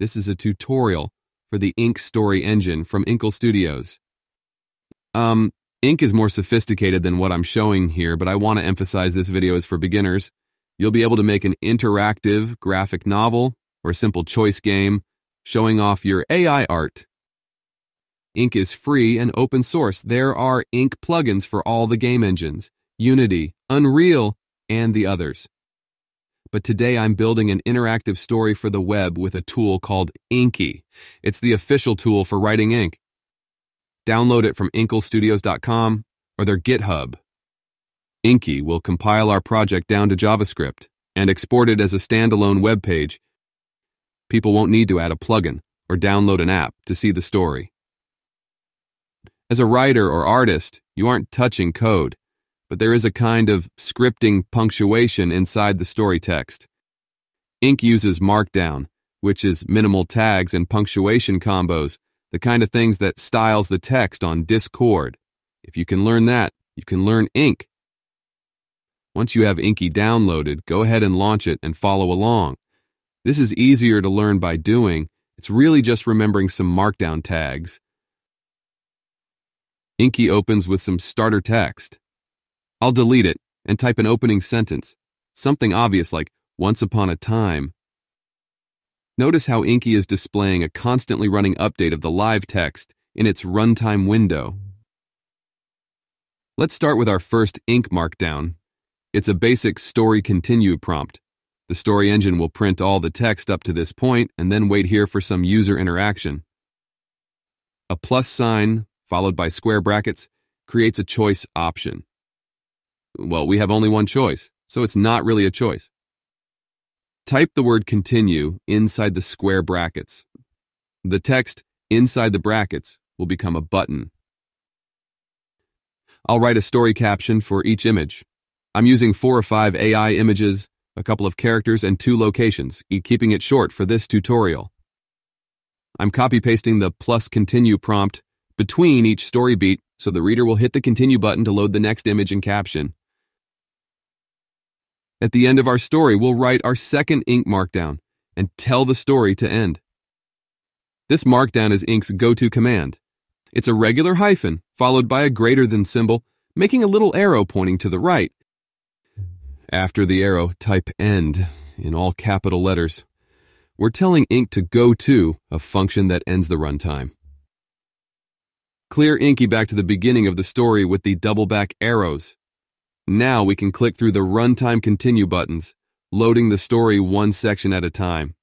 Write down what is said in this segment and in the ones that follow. This is a tutorial for the Ink Story Engine from Inkle Studios. Ink is more sophisticated than what I'm showing here, but I want to emphasize this video is for beginners. You'll be able to make an interactive graphic novel or a simple choice game showing off your AI art. Ink is free and open source. There are Ink plugins for all the game engines, Unity, Unreal, and the others. But today I'm building an interactive story for the web with a tool called Inky. It's the official tool for writing ink. Download it from inklestudios.com or their GitHub. Inky will compile our project down to JavaScript and export it as a standalone web page. People won't need to add a plugin or download an app to see the story. As a writer or artist, you aren't touching code. But there is a kind of scripting punctuation inside the story text. Ink uses Markdown, which is minimal tags and punctuation combos, the kind of things that styles the text on Discord. If you can learn that, you can learn Ink. Once you have Inky downloaded, go ahead and launch it and follow along. This is easier to learn by doing. It's really just remembering some Markdown tags. Inky opens with some starter text. I'll delete it and type an opening sentence, something obvious like, once upon a time. Notice how Inky is displaying a constantly running update of the live text in its runtime window. Let's start with our first Ink Markdown. It's a basic story continue prompt. The story engine will print all the text up to this point and then wait here for some user interaction. A plus sign, followed by square brackets, creates a choice option. Well, we have only one choice, so it's not really a choice. Type the word continue inside the square brackets. The text inside the brackets will become a button. I'll write a story caption for each image. I'm using 4 or 5 AI images, a couple of characters, and 2 locations, keeping it short for this tutorial. I'm copy-pasting the plus continue prompt between each story beat, so the reader will hit the continue button to load the next image and caption. At the end of our story, we'll write our second Ink Markdown and tell the story to end. This Markdown is Ink's go-to command. It's a regular hyphen followed by a greater than symbol, making a little arrow pointing to the right. After the arrow, type end in all capital letters. We're telling Ink to go to a function that ends the runtime. Clear Inky back to the beginning of the story with the double back arrows. Now we can click through the runtime continue buttons, loading the story one section at a time.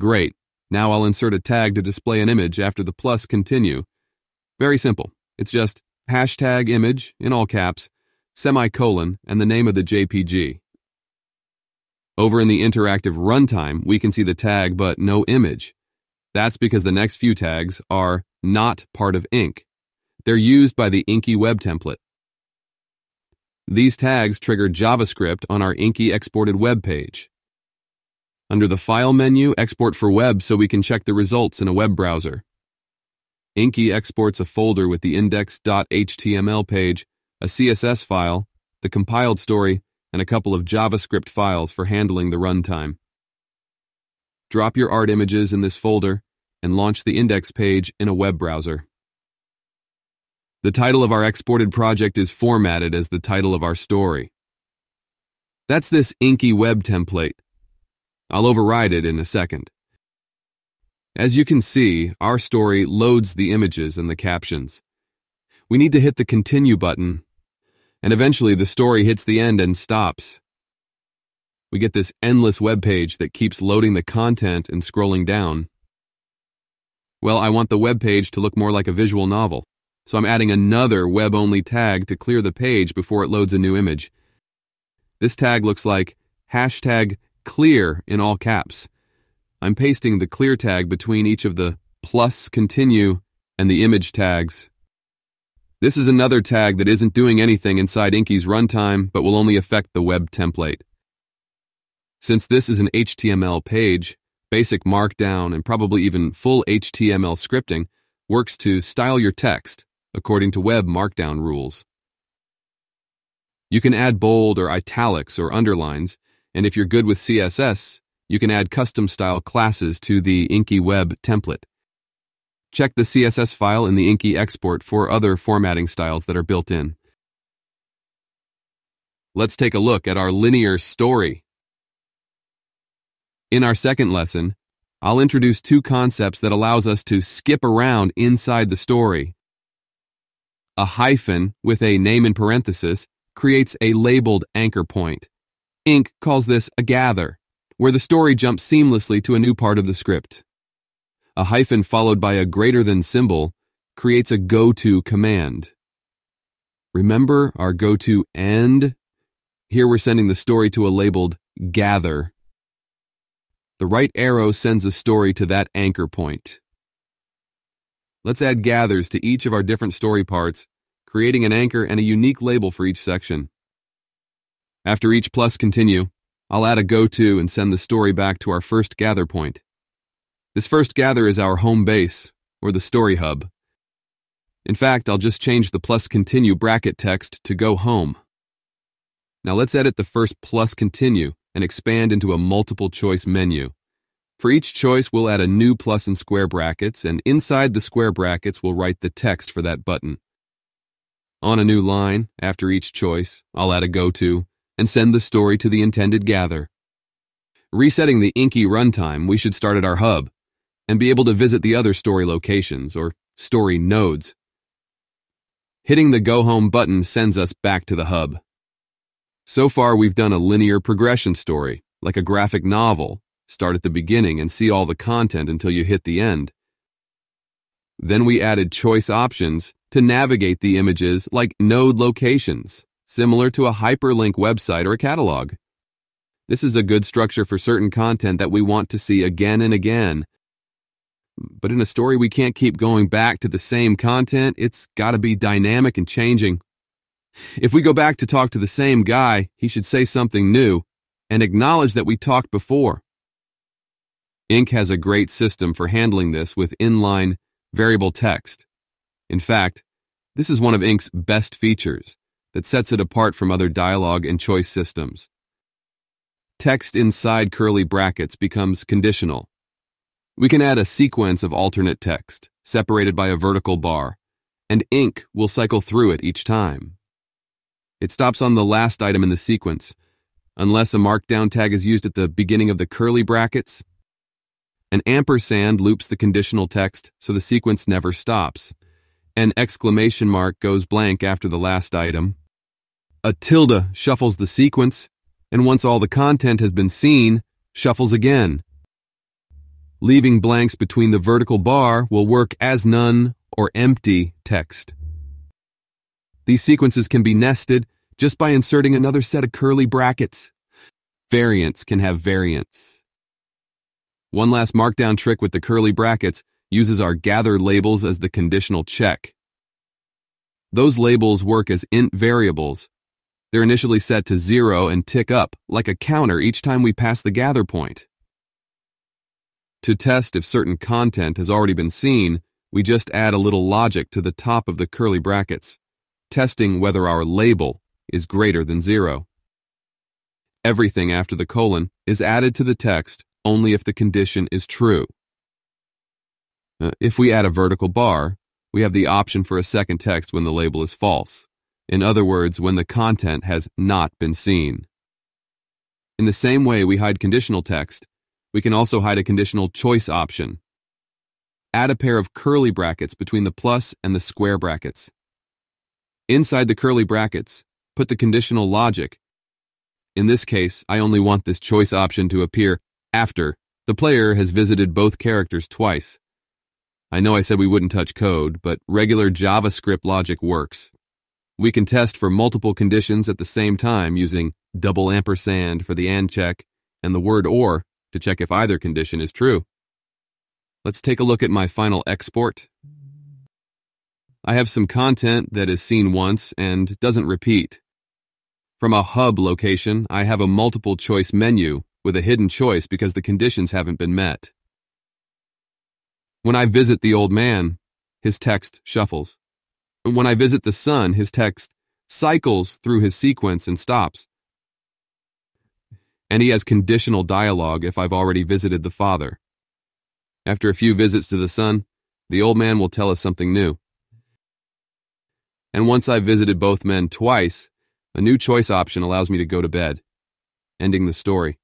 Great. Now I'll insert a tag to display an image after the plus continue. Very simple. It's just hashtag image in all caps, semicolon, and the name of the JPG. Over in the interactive runtime, we can see the tag but no image. That's because the next few tags are not part of Ink. They're used by the InkyWebTemplate. These tags trigger JavaScript on our Inky exported web page. Under the File menu, export for web so we can check the results in a web browser. Inky exports a folder with the index.html page, a CSS file, the compiled story, and a couple of JavaScript files for handling the runtime. Drop your art images in this folder and launch the index page in a web browser. The title of our exported project is formatted as the title of our story. That's this Inky web template. I'll override it in a second. As you can see, our story loads the images and the captions. We need to hit the continue button, and eventually the story hits the end and stops. We get this endless web page that keeps loading the content and scrolling down. Well, I want the web page to look more like a visual novel, so I'm adding another web-only tag to clear the page before it loads a new image. This tag looks like hashtag clear in all caps. I'm pasting the clear tag between each of the plus continue and the image tags. This is another tag that isn't doing anything inside Inky's runtime, but will only affect the web template. Since this is an HTML page, basic Markdown and probably even full HTML scripting works to style your text according to web Markdown rules. You can add bold or italics or underlines, and if you're good with CSS, you can add custom style classes to the InkyWebTemplate. Check the CSS file in the Inky export for other formatting styles that are built in. Let's take a look at our linear story. In our second lesson, I'll introduce two concepts that allows us to skip around inside the story. A hyphen with a name in parenthesis creates a labeled anchor point. Ink calls this a gather, where the story jumps seamlessly to a new part of the script. A hyphen followed by a greater than symbol creates a goto command. Remember our goto end? Here we're sending the story to a labeled gather. The right arrow sends the story to that anchor point. Let's add gathers to each of our different story parts, creating an anchor and a unique label for each section. After each plus continue, I'll add a goto and send the story back to our first gather point. This first gather is our home base, or the story hub. In fact, I'll just change the plus continue bracket text to go home. Now let's edit the first plus continue and expand into a multiple choice menu. For each choice, we'll add a new plus in square brackets, and inside the square brackets, we'll write the text for that button. On a new line, after each choice, I'll add a goto and send the story to the intended gather. Resetting the Inky runtime, we should start at our hub and be able to visit the other story locations, or story nodes. Hitting the Go Home button sends us back to the hub. So far, we've done a linear progression story, like a graphic novel. Start at the beginning and see all the content until you hit the end. Then we added choice options to navigate the images like node locations, similar to a hyperlink website or a catalog. This is a good structure for certain content that we want to see again and again. But in a story, we can't keep going back to the same content. It's got to be dynamic and changing. If we go back to talk to the same guy, he should say something new and acknowledge that we talked before. Ink has a great system for handling this with inline variable text. In fact, this is one of Ink's best features that sets it apart from other dialogue and choice systems. Text inside curly brackets becomes conditional. We can add a sequence of alternate text, separated by a vertical bar, and Ink will cycle through it each time. It stops on the last item in the sequence, unless a markdown tag is used at the beginning of the curly brackets. An ampersand loops the conditional text, so the sequence never stops. An exclamation mark goes blank after the last item. A tilde shuffles the sequence, and once all the content has been seen, shuffles again. Leaving blanks between the vertical bar will work as none or empty text. These sequences can be nested just by inserting another set of curly brackets. Variants can have variants. One last markdown trick with the curly brackets uses our gather labels as the conditional check. Those labels work as int variables. They're initially set to 0 and tick up like a counter each time we pass the gather point. To test if certain content has already been seen, we just add a little logic to the top of the curly brackets, testing whether our label is greater than 0. Everything after the colon is added to the text only if the condition is true. If we add a vertical bar, we have the option for a second text when the label is false. In other words, when the content has not been seen. In the same way we hide conditional text, we can also hide a conditional choice option. Add a pair of curly brackets between the plus and the square brackets. Inside the curly brackets, put the conditional logic. In this case, I only want this choice option to appear after the player has visited both characters twice. I know I said we wouldn't touch code, but regular JavaScript logic works. We can test for multiple conditions at the same time using double ampersand for the and check and the word or to check if either condition is true. Let's take a look at my final export. I have some content that is seen once and doesn't repeat. From a hub location, I have a multiple choice menu with a hidden choice because the conditions haven't been met. When I visit the old man, his text shuffles. When I visit the sun, his text cycles through his sequence and stops. and he has conditional dialogue if I've already visited the father. After a few visits to the son, the old man will tell us something new. And once I've visited both men twice, a new choice option allows me to go to bed, ending the story.